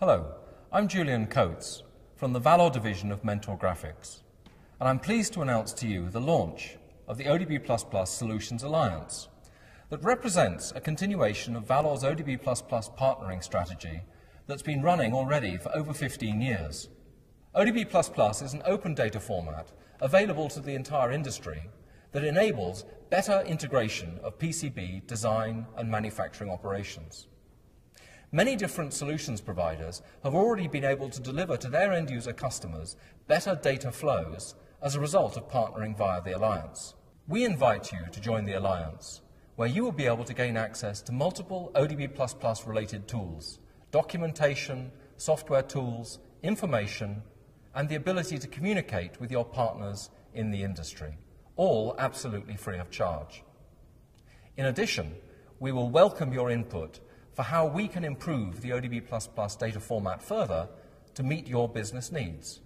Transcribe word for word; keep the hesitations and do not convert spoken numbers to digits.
Hello, I'm Julian Coates from the Valor Division of Mentor Graphics, and I'm pleased to announce to you the launch of the O D B plus plus Solutions Alliance that represents a continuation of Valor's O D B plus plus partnering strategy that's been running already for over fifteen years. O D B plus plus is an open data format available to the entire industry that enables better integration of P C B design and manufacturing operations. Many different solutions providers have already been able to deliver to their end-user customers better data flows as a result of partnering via the Alliance. We invite you to join the Alliance, where you will be able to gain access to multiple O D B plus plus related tools, documentation, software tools, information, and the ability to communicate with your partners in the industry, all absolutely free of charge. In addition, we will welcome your input for how we can improve the O D B plus plus data format further to meet your business needs.